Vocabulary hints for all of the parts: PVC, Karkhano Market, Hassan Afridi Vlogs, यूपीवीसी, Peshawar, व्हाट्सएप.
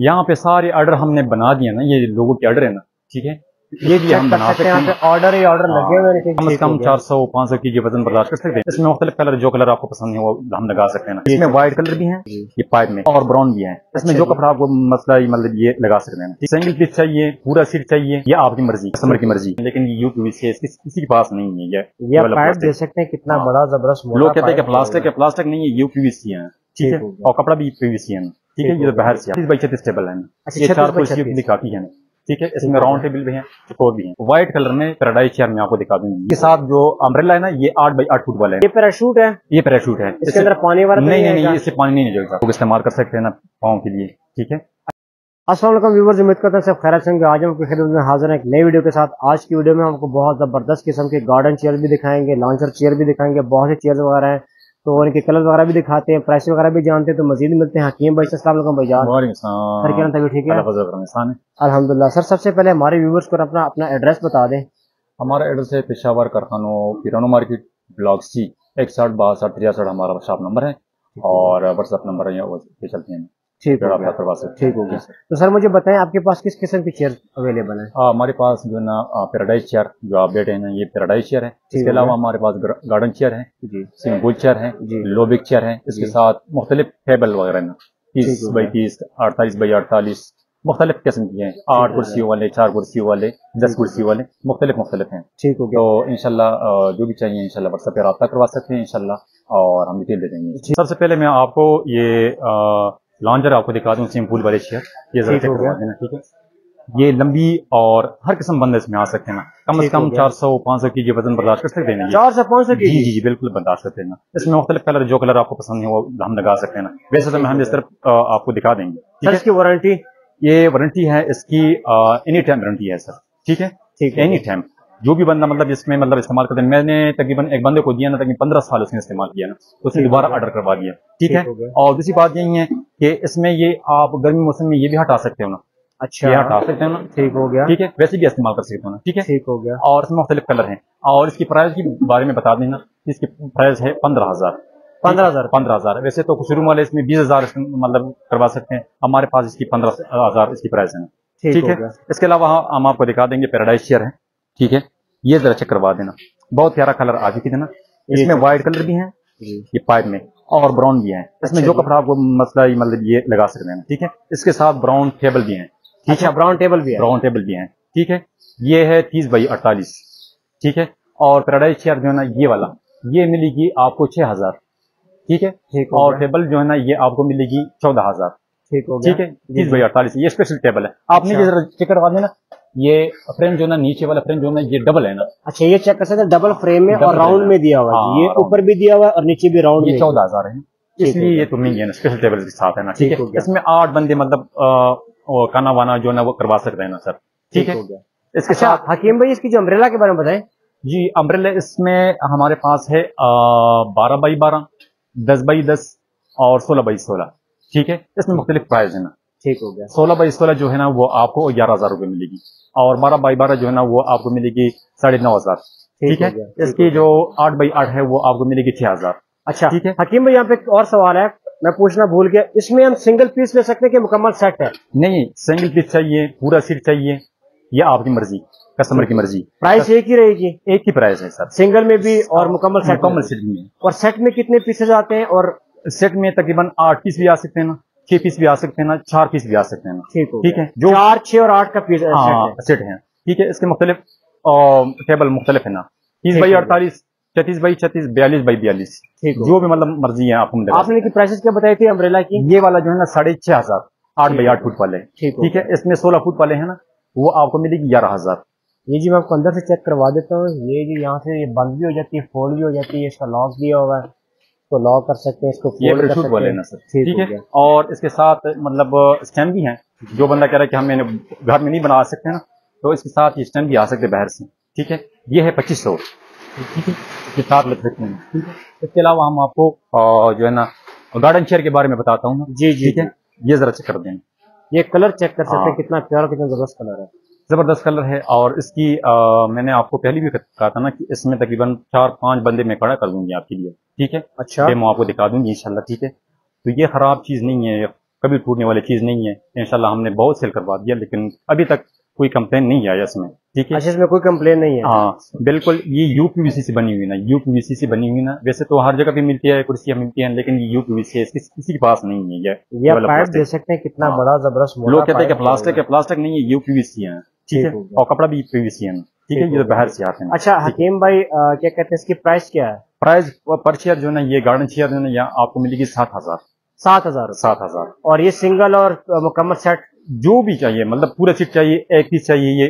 यहाँ पे सारे ऑर्डर हमने बना दिया ना, ये लोगों के ऑर्डर है ना, ठीक है, ये भी हम बना सकते हैं। ऑर्डर ही ऑर्डर लगे हुए हैं, कम से कम 400-500 के वजन बर्दाश्त कर सकते हैं। इसमें मुख्तलिफ कलर, जो कलर आपको पसंद है वो हम लगा सकते हैं ना। इसमें व्हाइट कलर भी है ये पाइप में, और ब्राउन भी है। इसमें जो कपड़ा आपको मसला मतलब ये लगा सकते हैं। सिंगल पीस चाहिए, पूरा सीट चाहिए, या आपकी मर्जी, कस्टमर की मर्जी। लेकिन यू पीवीसी किसी के पास नहीं है। ये पाइप देख सकते हैं कितना बड़ा जबरदस्त। लोग कहते हैं प्लास्टिक है, प्लास्टिक नहीं है, यू पीवीसी है, ठीक है, और कपड़ा भी पीवीसी है, ठीक है। ये तो बाहर से 36x36 टेबल है, दिखाती है, ठीक है। इसमें राउंड टेबल भी है, चकोर भी है। व्हाइट कलर में पैराडाइज चेयर में आपको दिखा दूंगी। इसके साथ जो अम्ब्रेला है ना, ये 8x8 फुट वाला है। ये पैराशूट है, ये पैराशूट है। इसके अंदर पानी वाला नहीं, इससे पानी नहीं निकलेगा। लोग इस्तेमाल कर सकते हैं ना पाँव के लिए, ठीक है। अस्सलाम वालेकुम व्यूअर्स, उम्मीद करता हूं सब खैरियत होंगे। आज हम आपकी खिदमत में हाजिर हैं एक नई वीडियो के साथ। आज की वीडियो में हमको बहुत जबरदस्त किस्म के गार्डन चेयर भी दिखाएंगे, लॉन्चर चेयर भी दिखाएंगे, बहुत से चेयर वगैरह है, तो उनके कलर वगैरह भी दिखाते हैं, प्राइस वगैरह भी जानते हैं। तो मजीद मिलते हैं हकीम भाई से। अस्सलाम वालेकुम, ठीक है, अल्हम्दुलिल्लाह। सर सबसे पहले हमारे व्यूवर्स को अपना एड्रेस बता दें। हमारा एड्रेस है पेशावर कारखानों, किराना मार्केट, ब्लॉक सी, 616263 हमारा शॉप नंबर है, और व्हाट्सएप नंबर है। चलते हैं, ठीक है, ठीक हो गया। तो सर मुझे बताएं आपके पास किस किस्म की चेयर अवेलेबल है? हमारे पास जो ना पैराडाइज चेयर जो आप बैठे हैं ये पैराडाइज चेयर है। इसके अलावा हमारे पास गार्डन चेयर है, सिंगल चेयर है, लोबिक चेयर है। इसके साथ मुख्तलिफ टेबल वगैरह में 30x30, 48x48 मुख्तलिफ किस्म की हैं। 8 कुर्सियों वाले, 4 कुर्सियों वाले, 10 कुर्सियों वाले, मुख्तलिफ हैं, ठीक हो गया। तो इंशाल्लाह जो भी चाहिए इंशाल्लाह व्हाट्सएप पे रब्ता करवा सकते हैं इंशाल्लाह, और हम डिटेल दे देंगे। सबसे पहले मैं आपको ये लॉन्जर आपको दिखा दूं, सिंपल वाले चेयर, ये जरा चेक करवा देना, ठीक है। ये लंबी और हर किस्म बंदे इसमें आ सकते हैं ना, कम से कम 400-500 के जी वजन बर्दाश्त कर सकते हैं। 400-500 के जी, बिल्कुल बर्दाश्त करते हैं ना। इसमें मुख्तलिफ कलर, जो कलर आपको पसंद है वो हम लगा सकते हैं ना। वैसे तो हम इस तरफ आपको दिखा देंगे। इसकी वारंटी, ये वारंटी है इसकी एनी टाइम वारंटी है सर, ठीक है, ठीक है। एनी टाइम जो भी बंदा मतलब इसमें मतलब इस्तेमाल करते हैं। मैंने तकरीबन एक बंदे को दिया ना, तकरीबन 15 साल उसने इस्तेमाल किया ना, तो उसे दोबारा ऑर्डर करवा दिया, ठीक है। और दूसरी बात यही है कि इसमें ये आप गर्मी मौसम में ये भी हटा सकते हो ना, अच्छा, ये हटा सकते हो ना, ठीक हो गया, ठीक है। वैसे भी इस्तेमाल कर सकते हो ना, ठीक है, ठीक हो गया। और इसमें मुख्तलिफ कलर है, और इसकी प्राइस के बारे में बता देना। इसकी प्राइस है 15,000। वैसे तो कुछ रूम वाले इसमें 20,000 मतलब करवा सकते हैं, हमारे पास इसकी 15,000 इसकी प्राइस है, ठीक है। इसके अलावा हम आपको दिखा देंगे पैराडाइज चेयर है, ठीक है, ये जरा चेक करवा देना। बहुत प्यारा कलर आ चुकी देना। इसमें व्हाइट कलर भी है ये पाइप में, और ब्राउन भी है। इसमें जो कपड़ा आपको मसला मतलब ये लगा सकते हैं, ठीक है। इसके साथ ब्राउन टेबल भी है, ठीक है, ब्राउन टेबल भी है, ठीक है। ये है 30x48, ठीक है। और पैराडाइज चेयर जो है ना ये वाला, ये मिलेगी आपको 6000, ठीक है। और टेबल जो है ना ये आपको मिलेगी 14,000, ठीक है। 30x48 ये स्पेशल टेबल है। आपने ये जरा चेक करवा देना। ये फ्रेम जो ना नीचे वाला फ्रेम जो ना ये डबल है ना, अच्छा, ये चेक कर सकते हैं, डबल फ्रेम में और राउंड में दिया हुआ है, ये ऊपर भी दिया हुआ है और नीचे भी राउंड। ये 14,000 है, इसलिए ये तुम्हें ये ना स्पेशल टेबल के साथ है ना, ठीक है। इसमें 8 बंदे मतलब खाना वाना जो ना वो करवा सकते हैं ना सर, ठीक है। इसके साथ हकीम भाई इसकी जो अम्ब्रेला के बारे में बताएं। जी अम्ब्रेला इसमें हमारे पास है 12x12, 10x10 और 16x16, ठीक है। इसमें मुख्तलिफ प्राइस है ना, ठीक हो गया। 16x16 जो है ना वो आपको 11,000 रुपये मिलेगी, और 12x12 जो है ना वो आपको मिलेगी 9,500, ठीक है। इसकी जो 8x8 है वो आपको मिलेगी 6,000, अच्छा, ठीक है। हकीम भाई यहाँ पे एक और सवाल है, मैं पूछना भूल गया, इसमें हम सिंगल पीस ले सकते हैं कि मुकम्मल सेट है? नहीं, सिंगल पीस चाहिए, पूरा सीट चाहिए, या आपकी मर्जी, कस्टमर की मर्जी। प्राइस एक ही रहेगी? एक ही प्राइस है सर, सिंगल में भी और मुकम्मल सेट में। और सेट में कितने पीसेज आते हैं? और सेट में तकरीबन 8 पीस भी आ सकते हैं ना, 6 पीस भी आ सकते हैं ना, 4 पीस भी आ सकते हैं ना, ठीक है। जो 4, 6 और 8 का पीस सेट है, ठीक है। इसके मुख्तलिफ टेबल मुख्तलिफ है ना, 30x48, 36x36, 42x42, जो भी मतलब मर्जी है आपको। आपने की प्राइसेस क्या बताई थी अम्ब्रेला की? ये वाला जो है ना 6,500, 8x8 फुट वाले, ठीक है। इसमें 16 फुट वाले है ना वो आपको मिलेगी 11,000। ये जी मैं आपको अंदर से चेक करवा देता हूँ। ये जी यहाँ से ये बंद भी हो जाती है, फोल्ड भी हो जाती है, इसका लॉक दिया हुआ है, तो लॉक कर सकते हैं इसको, फोल्ड कर सकते हैं ना सर, ठीक है। और इसके साथ मतलब स्टैंड भी है, जो बंदा कह रहा है कि हम घर में नहीं बना सकते हैं ना, तो इसके साथ ये स्टैंड भी आ सकते हैं बाहर से, ठीक है। ये है 2500, ठीक है, इसके साथ लग सकते हैं, ठीक है। इसके अलावा हम आपको जो है ना गार्डन चेयर के बारे में बताता हूँ, जी, ठीक है। ये जरा चेक कर दें, ये कलर चेक कर सकते हैं, कितना प्यारा, कितना जबरदस्त कलर है, जबरदस्त कलर है। और इसकी मैंने आपको पहले भी कहा था ना कि इसमें तकरीबन 4-5 बंदे मैं खड़ा कर दूंगी आपके लिए, ठीक है, अच्छा। मैं आपको दिखा दूंगी इंशाल्लाह, ठीक है। तो ये खराब चीज नहीं है, कभी टूटने वाली चीज नहीं है। इंशाल्लाह हमने बहुत सेल करवा दिया, लेकिन अभी तक कोई कंप्लेन नहीं आया इसमें। ठीक है, इसमें कोई कंप्लेन नहीं है। हाँ बिल्कुल, ये यूपीवीसी से बनी हुई ना, यूपीवीसी से बनी हुई ना। वैसे तो हर जगह पे मिलती है, कुर्सियां मिलती हैं, लेकिन ये यूपीवीसी है, किसी के पास नहीं है। ये पाइप दे सकते हैं, कितना बड़ा जबरदस्त। लोग कहते हैं कि प्लास्टिक है, प्लास्टिक नहीं है, यूपीवीसी है। ठीक है, और कपड़ा भी पीवीसी है। ठीक है, ये तो बाहर से आते हैं। अच्छा हकीम भाई, क्या कहते हैं इसकी प्राइस क्या है? प्राइस पर चेयर जो ना, ये गार्डन चेयर जो ना, यहाँ आपको मिलेगी 7,000। और ये सिंगल और मुकम्मल सेट जो भी चाहिए, मतलब पूरा सेट चाहिए, एक पीस चाहिए, ये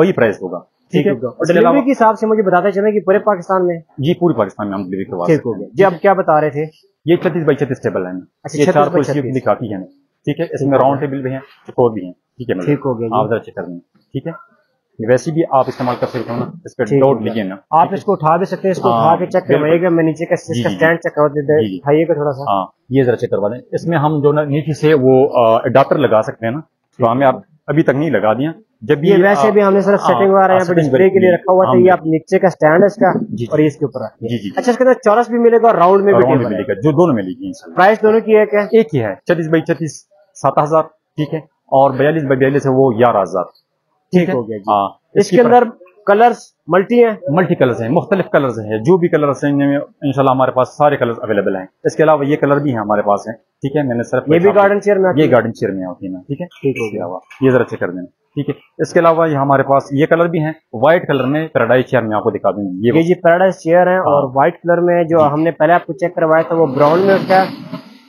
वही प्राइस होगा। ठीक है, और डिलीवरी के हिसाब से मुझे बताते चले कि पूरे पाकिस्तान में? जी पूरे पाकिस्तान में हम डिलीवरी करवा सकते हैं। जी आप क्या बता रहे थे? ये 36x36 टेबल है, ये 4 कुर्सियों की काफी है। ठीक है, इसमें राउंड टेबल भी है, चकोर भी है। ठीक है, ठीक हो गया, आप जरा चेक कर लें। ठीक है, वैसे भी आप इस्तेमाल कर सकते हो ना, इस पर डाउट लीजिए ना। आप इसको उठा भी सकते हैं, इसको उठा के चेक करवाइएगा। मैं नीचे का स्टैंड चेक करवा देता हूं, उठाइएगा थोड़ा सा। हां ये जरा चेक करवा दें। इसमें हम जो ना नीचे से वो अडॉप्टर लगा सकते हैं ना, तो हमें आप अभी तक नहीं लगा दिया। जब ये वैसे भी हमने सिर्फ सेटिंग वगैरह यहाँ पे डिस्प्ले के लिए रखा हुआ था। ये आप नीचे का स्टैंड है इसका, और ये इसके ऊपर है। जी जी। अच्छा, इसके अंदर चौरस भी मिलेगा और राउंड में भी मिलेगा, जो दोनों मिलेगी। प्राइस दोनों की एक है? एक ही है, 36x36 7,000। ठीक है, और 42x42 है वो 11,000। ठीक हो गया। हाँ, इसके अंदर कलर्स मल्टी हैं? मल्टी कलर्स हैं, मुख्तलिफ कलर्स हैं। जो भी कलर्स हैं इनमें इंशाल्लाह हमारे पास सारे कलर्स अवेलेबल हैं। इसके अलावा ये कलर भी है हमारे पास है। ठीक है, मैंने सिर्फ ये भी गार्डन चेयर में, ये गार्डन चेयर में होती है ना। ठीक है, ठीक हो गया, ये जरा चेक कर देना। ठीक है, इसके अलावा ये हमारे पास ये कलर भी हैं, व्हाइट कलर में पैराडाइज चेयर में आपको दिखा दूंगी। ये जी पैराडाइज चेयर है, और व्हाइट कलर में जो हमने पहले आपको चेक करवाया था वो ब्राउन में उसका,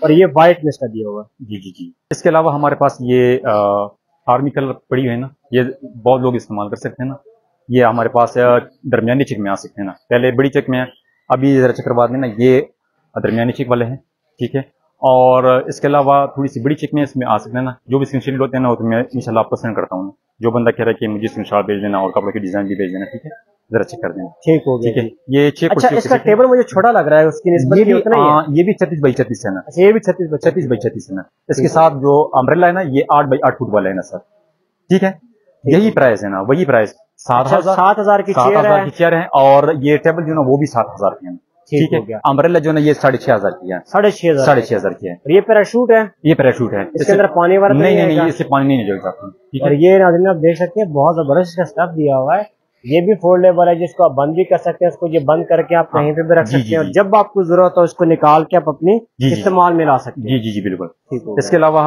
और ये व्हाइट में इसका दिया हुआ। जी जी जी। इसके अलावा हमारे पास ये आर्मी कलर पड़ी हुई है ना, ये बहुत लोग इस्तेमाल कर सकते हैं ना। ये हमारे पास दरमियानी चेक में आ सकते हैं ना, पहले बड़ी चेक में है, अभी जरा चेक करवा देना, ये दरमियानी चेक वाले हैं। ठीक है, और इसके अलावा थोड़ी सी बड़ी चेक में इसमें आ सकते हैं ना। जो भी स्क्रीनशॉट होते हैं ना, वो तो मैं इंशाल्लाह आपको सेंड करता हूँ। जो बंदा कह रहा है कि मुझे स्क्रीनशॉट भेज देना और कपड़े के डिजाइन भी भेज देना। ठीक है, जरा चेक कर देना। ठीक हो गया। ठीक है, ये 6 कुर्सी। अच्छा, इसका टेबल मुझे छोटा लग रहा है उसकी निस्बत में, उतना ही है। ये भी 36x36 है ना। अच्छा, ये भी 36x36 है ना। इसके साथ जो अम्ब्रेला है ना, ये 8x8 फुट वाला है ना सर। ठीक है, यही प्राइस है ना, वही प्राइस 7,000 की चेयर है, और ये टेबल जो ना वो भी 7,000 की है। ठीक है, अम्ब्रेला जो ना ये 6,500 की है, 6,500 की है। ये पैराशूट है? ये पैराशूट है, इसके अंदर पानी वाला नहीं, नहीं इससे पानी नहीं निकल सकता। ठीक है, ये नाज़रीन आप देख सकते हैं, बहुत जबरदस्त स्टफ दिया हुआ है। ये भी फोल्डेबल है, जिसको आप बंद भी कर सकते हैं, इसको ये बंद करके आप कहीं पे भी रख सकते हैं, और जब आपको जरूरत हो इसको निकाल के आप अपने इस्तेमाल में ला सकते हैं। जी जी जी बिल्कुल। इसके अलावा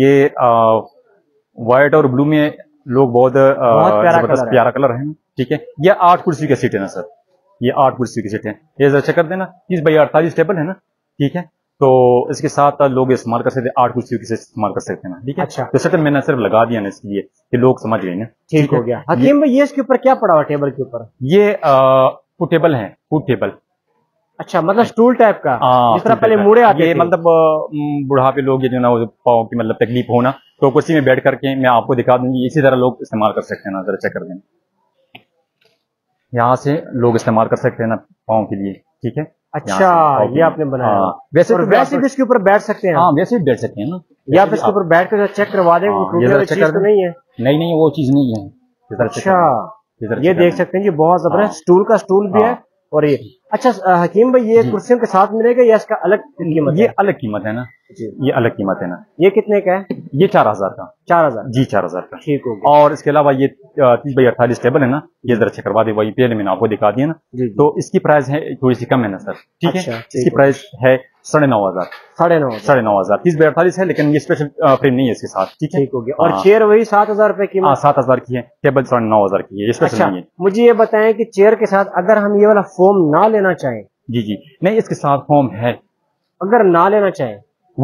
ये व्हाइट और ब्लू में लोग बहुत जबरदस्त प्यारा कलर है। ठीक है, ये 8 कुर्सी का सीट है ना सर, ये 8 कुर्सी की सीट है। ये जरा चेक कर देना, 30x48 टेबल है ना। ठीक है, तो इसके साथ लोग इस्तेमाल कर सकते हैं, 8 कुर्सियों की इस्तेमाल कर सकते हैं ना। ठीक है, अच्छा, तो सर मैंने सिर्फ लगा दिया ना इसके लिए कि लोग समझ गए ना। ठीक हो गया। हकीम भाई, ये इसके ऊपर क्या पड़ा हुआ टेबल के ऊपर? ये फुट टेबल है, फुट टेबल। अच्छा, मतलब स्टूल टाइप का, जिस तरह पहले मुड़े आते हैं, मतलब बुढ़ापे लोग जो ना पाँव की मतलब तकलीफ होना, तो कुर्सी में बैठ करके मैं आपको दिखा दूंगी, इसी तरह लोग इस्तेमाल कर सकते हैं ना। जरा चेक कर देना, यहाँ से लोग इस्तेमाल कर सकते हैं ना पाँव के लिए। ठीक है, अच्छा, ये आपने बनाया। वैसे तो वैसे भी इसके ऊपर बैठ सकते हैं। हाँ, वैसे भी बैठ सकते हैं ना, या आप इसके ऊपर बैठ कर चेक करवा दें। नहीं है, नहीं नहीं वो चीज नहीं है। अच्छा, ये देख सकते हैं, ये बहुत जबरदस्त स्टूल का स्टूल भी है। और ये अच्छा हकीम भाई, ये कुर्सियों के साथ मिलेगा या इसका अलग कीमत? ये अलग कीमत है ना, ये अलग कीमत है ना। ये कितने का है? ये 4,000 का। 4,000? जी 4,000 का। ठीक हो गया। और इसके अलावा ये 30x48 टेबल है ना, ये जरा चेक करवा दे, वही पहले मैंने आपको दिखा दिया ना। तो इसकी प्राइस है थोड़ी सी कम है ना सर। ठीक है, इसकी प्राइस है 9,500। 9,500 30x48 है, लेकिन ये स्पेशल फ्रेम नहीं है इसके साथ। ठीक है, ठीक हो गया। और चेयर वही 7,000 रुपए की? 7,000 की है, टेबल 9,500 की है, स्पेशल नहीं है। मुझे ये बताएं कि चेयर के साथ अगर हम ये वाला फोम ना लेना चाहें? जी जी नहीं, इसके साथ फोम है, अगर ना लेना चाहें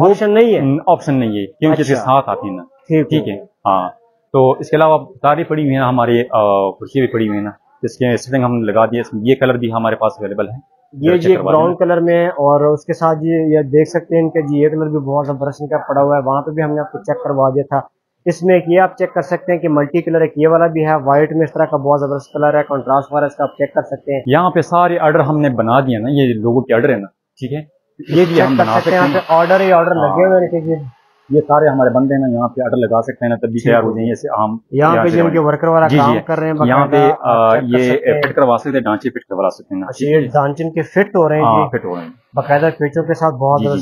ऑप्शन नहीं है? ऑप्शन नहीं है, क्योंकि इसके साथ आती है ना। ठीक है, हाँ। तो इसके अलावा तारे पड़ी हुई है ना, हमारे कुर्सी भी पड़ी हुई है ना, इसके स्टिंग हम लगा दिए। ये कलर भी हमारे पास अवेलेबल है, ये जी ब्राउन कलर में है, और उसके साथ ये देख सकते हैं इनका जी ये कलर भी बहुत जबरदस्त इनका पड़ा हुआ है। वहाँ पे भी हमने आपको चेक करवा दिया था। इसमें ये आप चेक कर सकते हैं कि मल्टी कलर एक ये वाला भी है, व्हाइट में इस तरह का बहुत जबरदस्त कलर है, कॉन्ट्रास्ट वाला, इसका आप चेक कर सकते हैं। यहाँ पे सारे ऑर्डर हमने बना दिया ना, ये लोगों के ऑर्डर है ना। ठीक है, ये भी हम बना सकते हैं, ऑर्डर ही ऑर्डर लगे हुए, ये सारे हमारे बंदे ना यहाँ पे ऑर्डर लगा सकते हैं ना, तभी तैयार हो जाएंगे। हम यहाँ पे जिनके वर्कर वाला काम कर रहे हैं, यहाँ पे ये फिट करवा सकते हैं, ढांचे फिट करवा सकते हैं ना, ये ढांचे इनके फिट हो रहे हैं, फिट हो रहे हैं बाकायदा पेचों के साथ, बहुत काम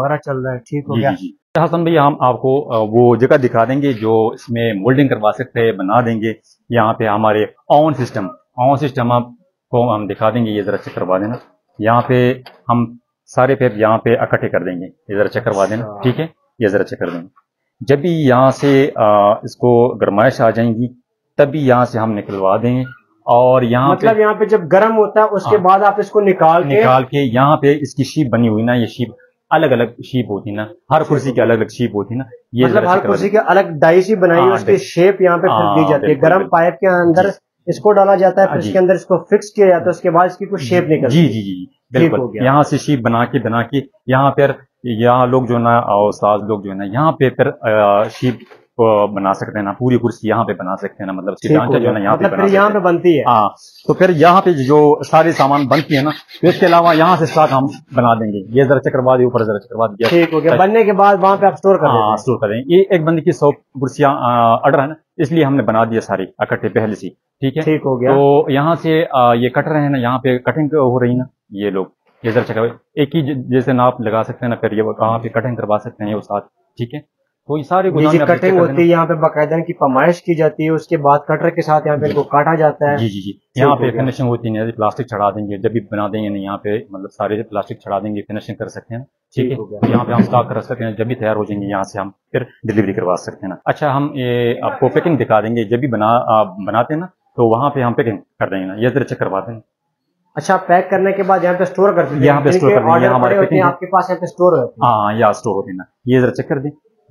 वगैरह चल रहा है। ठीक हो गया। हसन भैया, हम आपको वो जगह दिखा देंगे जो इसमें मोल्डिंग करवा सकते हैं, बना देंगे। यहाँ पे हमारे ऑन सिस्टम आपको हम दिखा देंगे। ये जरा चेक करवा देना, यहाँ पे हम सारे पेड़ यहाँ पे इकट्ठे कर देंगे। ये जरा चेक करवा देना, ठीक है। ये जरा चेक कर देंगे। जब भी यहाँ से इसको गर्माइश आ जाएंगी तभी यहाँ से हम निकलवा देंगे। और यहाँ मतलब यहाँ पे जब गर्म होता है उसके बाद आप इसको निकाल के यहाँ पे इसकी शीप बनी हुई ना, ये शीप अलग अलग शीप होती ना, हर कुर्सी की अलग अलग शीप होती ना। ये मतलब हर कुर्सी के अलग डाइस ही बनाई, उसकी शेप यहाँ पे फिर दी जाती है। गर्म पाइप के अंदर इसको डाला जाता है, फिर इसके अंदर इसको फिक्स किया जाता है, उसके बाद इसकी कुछ शेप निकल। जी जी जी, बिल्कुल। यहाँ से शीप बना के यहाँ पर यहाँ लोग जो ना, उस्ताद लोग जो है ना, यहाँ पे फिर शीप बना सकते हैं ना, पूरी कुर्सी यहाँ पे बना सकते हैं ना। मतलब ढांचा जो है ना यहाँ पे बनती है। हाँ, तो फिर यहाँ पे जो सारे सामान बनती है ना, तो इसके अलावा यहाँ से स्टॉक हम बना देंगे। ये जरा चक्रवाद ऊपर जरा चक्रवाद, ठीक हो गया। बनने के बाद वहाँ पे आप स्टोर करेंगे। एक बंदे की 100 कुर्सियाँ ऑर्डर है ना, इसलिए हमने बना दिया सारी इकट्ठे पहले से, ठीक है, ठीक हो गया। तो यहाँ से ये कट रहे हैं ना, यहाँ पे कटिंग हो रही ना। ये लोग ये जरा चक्रवाद एक ही जैसे नाप लगा सकते हैं ना, फिर ये कहाँ पे कटिंग करवा सकते हैं उस साथ, ठीक है। तो सारे कटिंग होती है, यहाँ पे बाकायदा की पमाइश की जाती है, उसके बाद कटर के साथ यहाँ पे इनको काटा जाता है। जी जी जी, यहाँ पे फिनिशिंग होती है, प्लास्टिक चढ़ा देंगे। जब भी बना देंगे ना यहाँ पे, मतलब सारे प्लास्टिक चढ़ा देंगे, फिनिशिंग कर सकते हैं, ठीक है। यहाँ पे हम स्टॉक कर सकते हैं, जब भी तैयार हो जाएंगे यहाँ से हम फिर डिलीवरी करवा सकते हैं ना। अच्छा, हम ये आपको पैकिंग दिखा देंगे। जब भी बनाते हैं ना, तो वहाँ पे हम पैकिंग कर देंगे ना। ये जरा चेक करवाते हैं। अच्छा, पैक करने के बाद यहाँ पे स्टोर करते हैं। यहाँ पे स्टोर करते हैं, हमारे पैकिंग आपके पास यहाँ पे स्टोर होता है। हाँ, यहाँ स्टोर होते हैं ना। ये जरा चेक कर दें,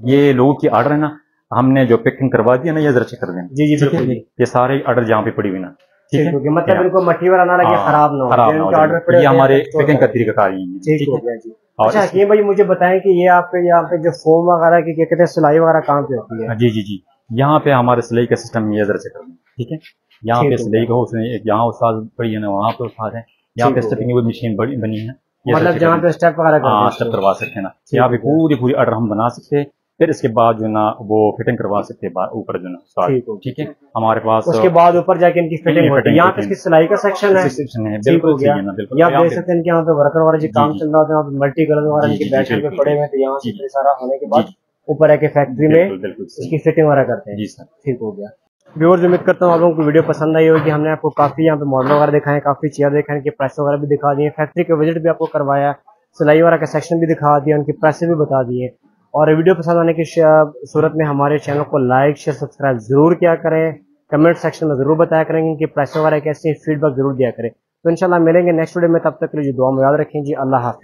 ये लोगों की ऑर्डर है ना, हमने जो पैकिंग करवा दी है ना, ये जरा चेक कर देना। जी जी बिल्कुल। ये सारे ऑर्डर यहाँ पे पड़ी हुई ना, ठीक है। मतलब इनको मटीरियल आना लगे, खराब ना हो। ये हमारे पैकिंग का तरीका है, ठीक है जी। अच्छा हकीम भाई, मुझे बताएं कि ये आपके यहाँ पे जो फोम वगैरह की क्या कहते हैं, सिलाई वगैरह काम पे होती है? जी जी जी, यहाँ पे हमारे सिलाई का सिस्टम, ये जरा चेक कर देना, ठीक है। यहाँ पे सिलाई का, उसमें यहाँ उस्ताद पड़ी है ना, वहाँ पे उस्ताद है, यहाँ पे स्टिचिंग मशीन बनी है, मतलब जहाँ पे स्टेप वगैरह स्टेप करवा सकते हैं ना। यहाँ पे पूरी ऑर्डर हम बना सकते हैं, फिर इसके बाद जो ना वो फिटिंग करवा सकते हैं ऊपर जो ना, ठीक है। हमारे पास उसके बाद ऊपर जाके इनकी फिटिंग होती है। यहाँ पे इसकी सिलाई का सेक्शन है, बिल्कुल सही है ना, बिल्कुल। यहाँ देख सकते हैं कि यहाँ पे वर्कर वाला जो काम चल रहा है, मल्टी कलर वगैरह इनके बैठने पे पड़े हुए, तो यहाँ से सारा होने के बाद ऊपर आके फैक्ट्री में इसकी फिटिंग वगैरह करते हैं। जी सर, ठीक हो गया। व्यूअर्स, उम्मीद करता हूँ आप लोगों को वीडियो पसंद आई होगी। हमने आपको काफी यहाँ पे मॉडल वगैरह दिखाए, काफी चेयर दिखाए, इनके प्राइस वगैरह भी दिखा दिए, फैक्ट्री का विजिट भी आपको करवाया, सिलाई वगैरह का सेक्शन भी दिखा दिया, उनके प्राइस भी बता दिए। और वीडियो पसंद आने की सूरत में हमारे चैनल को लाइक, शेयर, सब्सक्राइब जरूर किया करें। कमेंट सेक्शन में जरूर बताया करेंगे इनके प्राइस वगैरह कैसे, फीडबैक जरूर दिया करें। तो इंशाल्लाह मिलेंगे नेक्स्ट वीडियो में, तब तक के लिए जो दुआ में याद रखें जी, अल्लाह हाफिज।